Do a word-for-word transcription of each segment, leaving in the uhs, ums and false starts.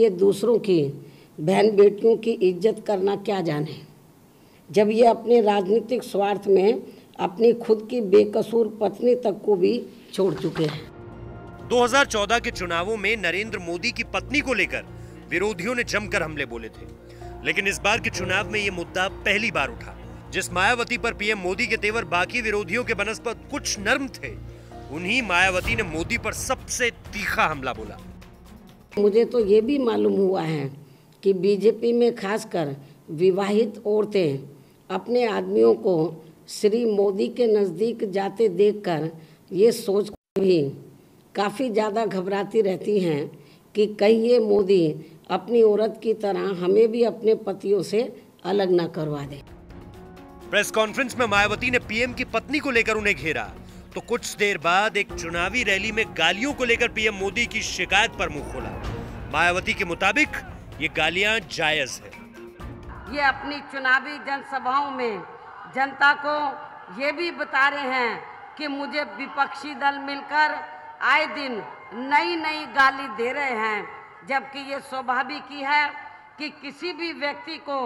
ये दूसरों की बहन बेटियों की इज्जत करना क्या जाने, जब ये अपने राजनीतिक स्वार्थ में अपनी खुद की बेकसूर पत्नी तक को भी छोड़ चुके हैं। दो हज़ार चौदह के चुनावों में नरेंद्र मोदी की पत्नी को लेकर विरोधियों ने जमकर हमले बोले थे, लेकिन इस बार के चुनाव में ये मुद्दा पहली बार उठा। जिस मायावती पर पीएम मोदी के तेवर बाकी विरोधियों के बनस्पत कुछ नर्म थे, उन्हीं मायावती ने मोदी पर सबसे तीखा हमला बोला। मुझे तो ये भी मालूम हुआ है कि बीजेपी में खासकर विवाहित औरतें अपने आदमियों को श्री मोदी के नज़दीक जाते देखकर ये सोच भी काफ़ी ज़्यादा घबराती रहती हैं कि कहीं ये मोदी अपनी औरत की तरह हमें भी अपने पतियों से अलग ना करवा दे। प्रेस कॉन्फ्रेंस में मायावती ने पीएम की पत्नी को लेकर उन्हें घेरा, तो कुछ देर बाद एक चुनावी रैली में गालियों को लेकर पीएम मोदी की शिकायत पर मुंह खोला। मायावती के मुताबिक ये गालियां जायज है। ये अपनी चुनावी जनसभाओं में जनता को ये भी बता रहे हैं कि मुझे विपक्षी दल मिलकर आए दिन नई नई गाली दे रहे हैं, जबकि ये स्वाभाविक ही है कि किसी भी व्यक्ति को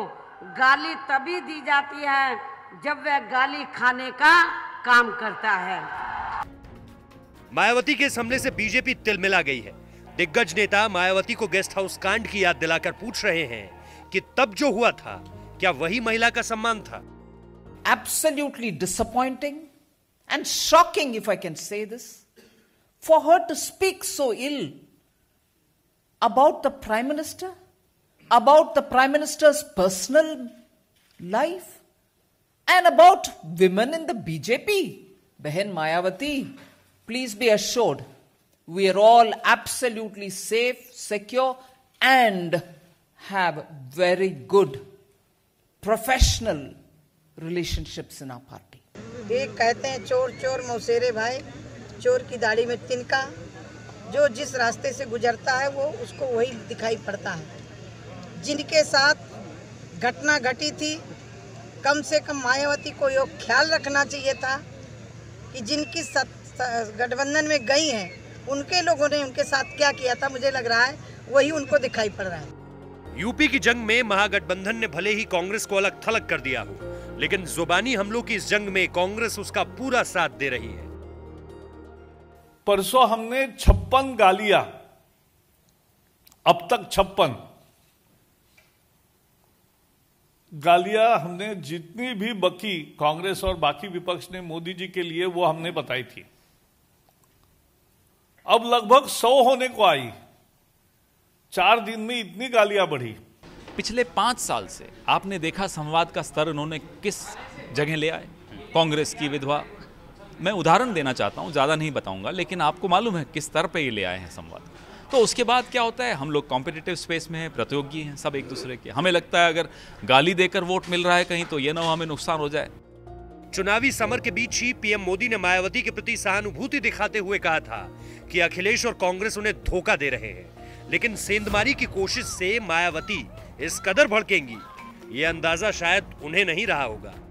गाली तभी दी जाती है जब वह गाली खाने का काम करता है। मायावती के इस हमले से बीजेपी तिलमिला गई है। दिग्गज नेता मायावती को गेस्ट हाउस कांड की याद दिलाकर पूछ रहे हैं कि तब जो हुआ था क्या वही महिला का सम्मान था। Absolutely disappointing and shocking, if I can say this, for her to speak so ill about the Prime Minister, about the Prime Minister's personal life. And about women in the B J P, Behan Mayawati, please be assured, we are all absolutely safe, secure, and have very good professional relationships in our party. एक कहते हैं चोर चोर मौसेरे भाई, चोर की दाढ़ी में तिनका, जो जिस रास्ते से गुजरता है वो उसको वही दिखाई पड़ता है। जिनके साथ घटना घटी थी, कम से कम मायावती को ये ख्याल रखना चाहिए था कि जिनकी गठबंधन में गई हैं, उनके लोगों ने उनके साथ क्या किया था। मुझे लग रहा है वही उनको दिखाई पड़ रहा है। यूपी की जंग में महागठबंधन ने भले ही कांग्रेस को अलग थलग कर दिया हो, लेकिन जुबानी हमलों की इस जंग में कांग्रेस उसका पूरा साथ दे रही है। परसों हमने छप्पन गालियां, अब तक छप्पन गालियां हमने जितनी भी बकी कांग्रेस और बाकी विपक्ष ने मोदी जी के लिए वो हमने बताई थी, अब लगभग सौ होने को आई। चार दिन में इतनी गालियां बढ़ी। पिछले पांच साल से आपने देखा संवाद का स्तर उन्होंने किस जगह ले आए। कांग्रेस की विधवा, मैं उदाहरण देना चाहता हूं, ज्यादा नहीं बताऊंगा, लेकिन आपको मालूम है किस स्तर पर ये ले आए हैं संवाद। तो उसके बाद क्या होता है, हम लोग कॉम्पिटिटिव स्पेस में हैं, प्रतियोगी हैं सब एक दूसरे के। हमें लगता है अगर गाली देकर वोट मिल रहा है कहीं तो ये ना हो हमें नुकसान हो जाए। चुनावी समर के बीच ही पीएम मोदी ने मायावती के प्रति सहानुभूति दिखाते हुए कहा था कि अखिलेश और कांग्रेस उन्हें धोखा दे रहे हैं, लेकिन सेंधमारी की कोशिश से मायावती इस कदर भड़केंगी ये अंदाजा शायद उन्हें नहीं रहा होगा।